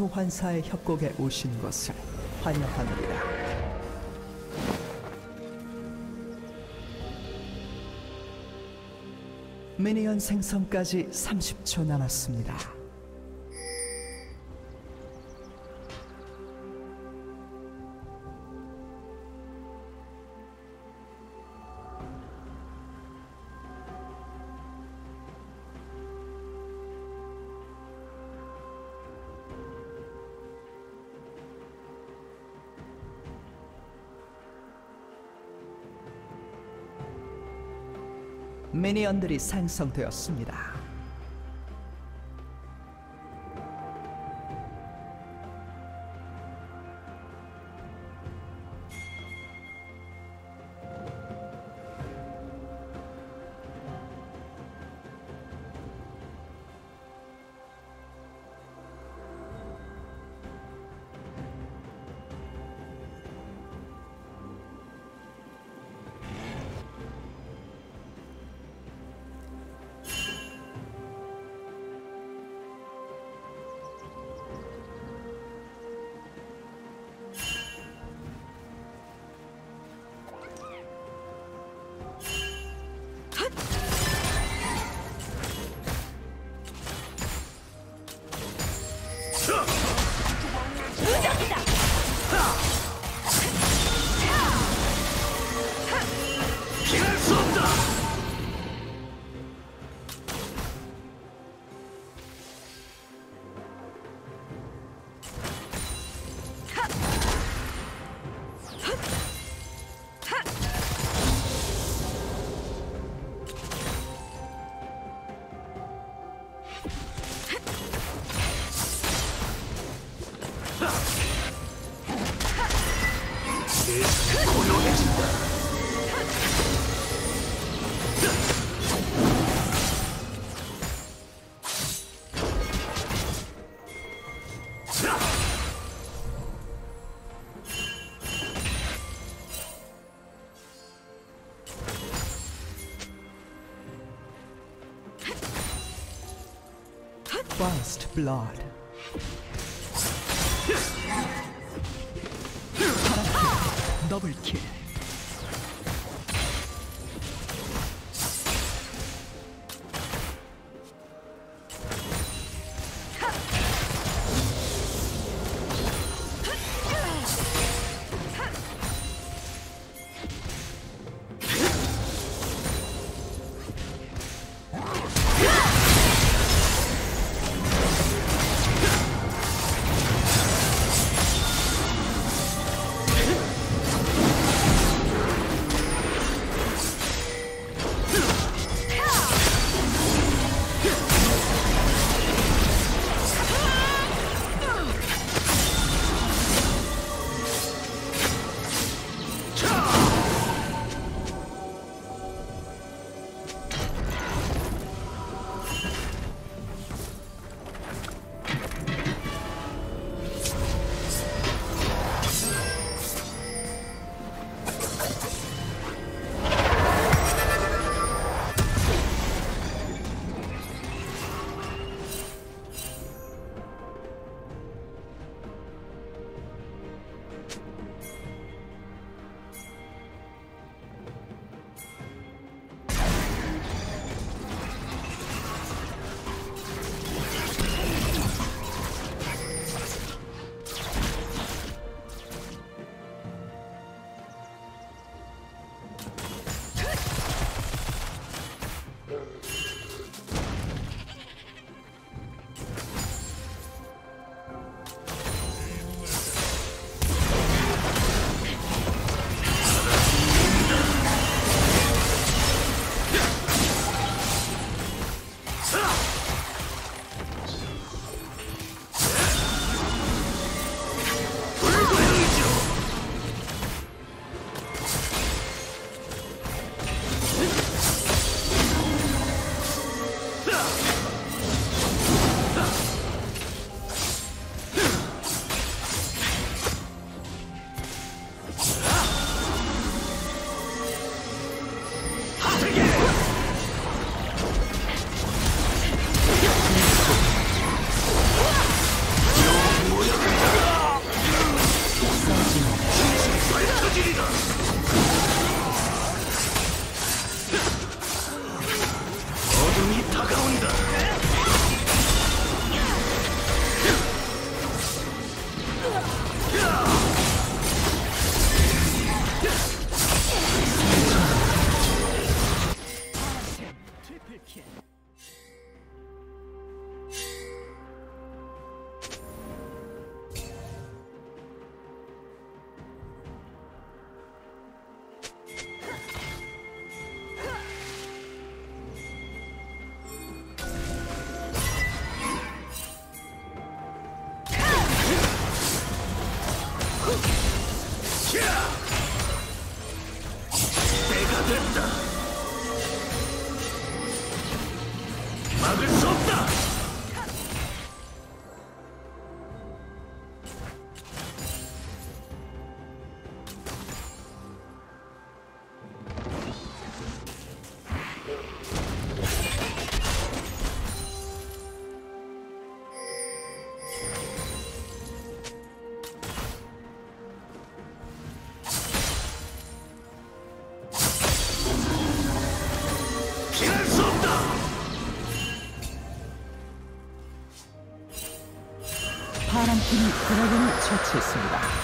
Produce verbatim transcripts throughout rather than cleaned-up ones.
소환사의 협곡에 오신 것을 환영합니다. 미니언 생성까지 삼십 초 남았습니다. 미니언들이 생성되었습니다. First blood. Double kill. 이 드래곤을 처치했습니다.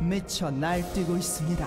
미쳐 날뛰고 있습니다.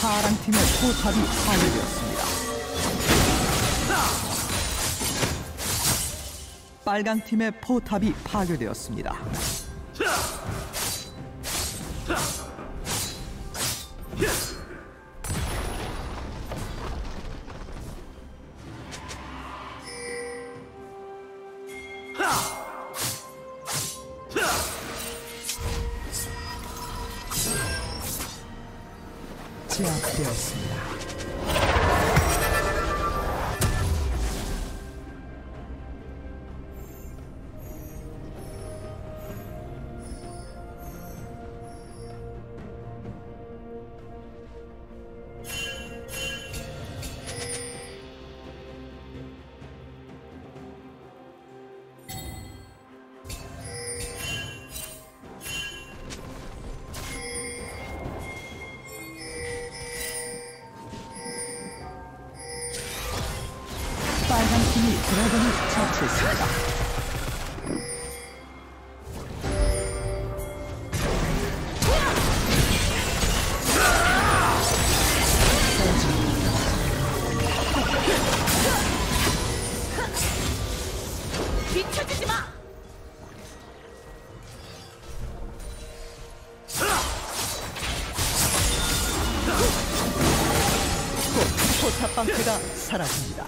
파랑팀의 포탑이 파괴되었습니다. 빨강팀의 포탑이 파괴되었습니다. 제압되었습니다. 적은 처치했습니다. 비켜주지 마. 포탑 방패가 사라집니다.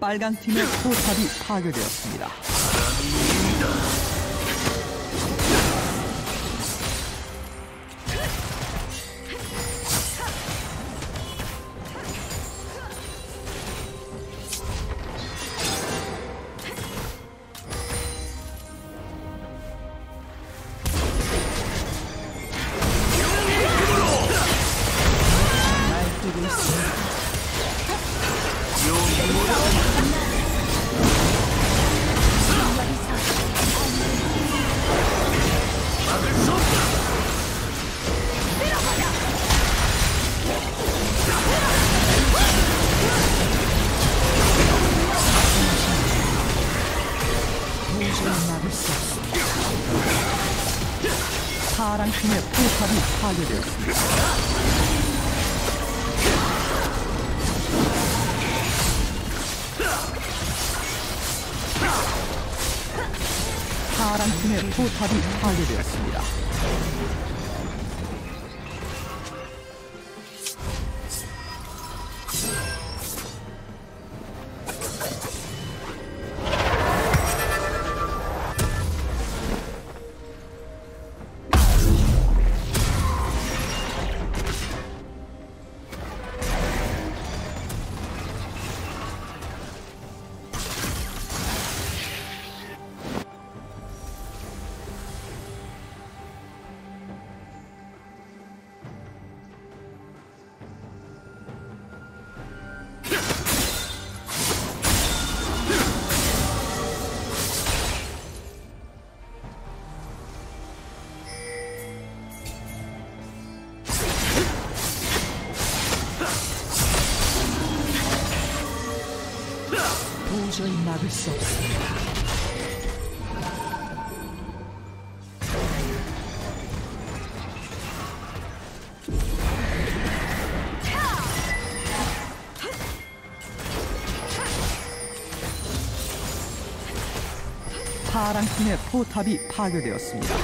빨간 팀의 포탑이 파괴되었습니다. 파랑 팀의 포탑이 파괴되었습니다. 파랑 팀의 포탑이 파괴되었습니다. 도저히 막을 수 없습니다. 파랑 팀의 포탑이 파괴되었습니다.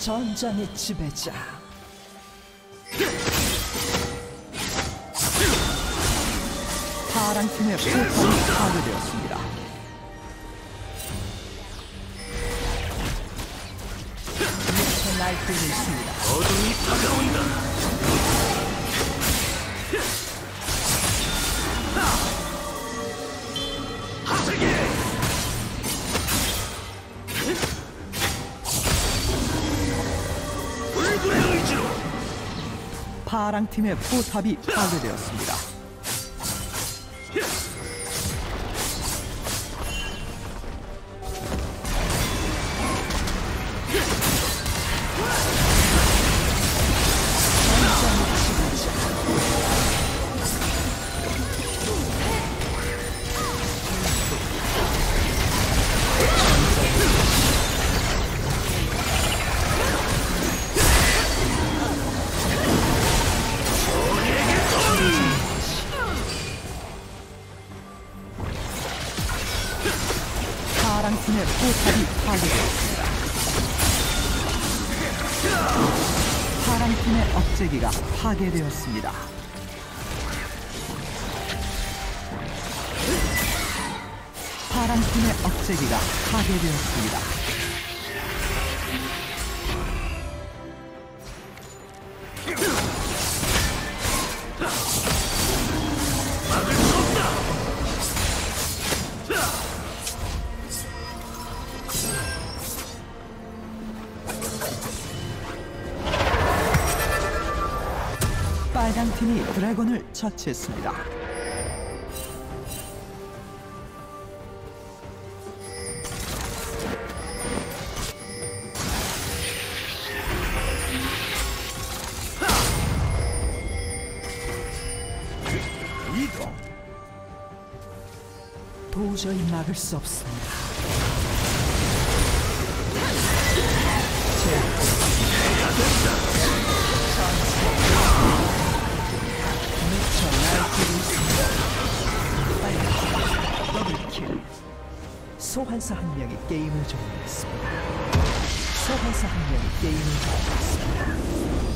전장의 지배자. 파랑 팀의 포탑이 파괴되었습니다. 미쳐 날뛰고 있습니다. 어둠이 다가온다. 하세계! 불굴의 의지로! 파랑팀의 포탑이 파괴되었습니다. 파랑팀의 포탑이 파괴되었습니다. 파랑팀의 억제기가 파괴되었습니다. 파랑팀의 억제기가 파괴되었습니다. 빨강팀이 드래곤을 처치했습니다. 이동. 도저히 막을 수 없습니다. 제 더블킬. 소환사 한 명이 게임을 종료했습니다. 소환사 한 명이 게임을 종료했습니다.